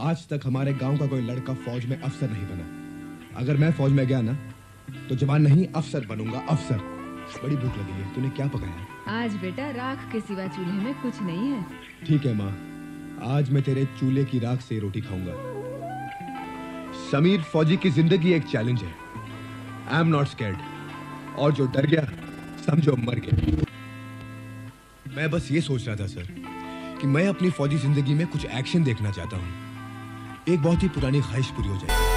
आज तक हमारे गांव का कोई लड़का फौज में अफसर नहीं बना। अगर मैं फौज में गया ना तो जवान नहीं अफसर बनूंगा, अफसर। बड़ी भूख लगी है, तूने क्या पकाया आज? बेटा राख के सिवा चूल्हे में कुछ नहीं है। ठीक है माँ, आज मैं तेरे चूल्हे की राख से रोटी खाऊंगा। समीर, फौजी की जिंदगी एक चैलेंज है। आई एम नॉट स्कैर्ड, और जो डर गया समझो मर गया। मैं बस ये सोच रहा था सर कि मैं अपनी फौजी जिंदगी में कुछ एक्शन देखना चाहता हूँ। एक बहुत ही पुरानी ख्वाहिश पूरी हो जाएगी।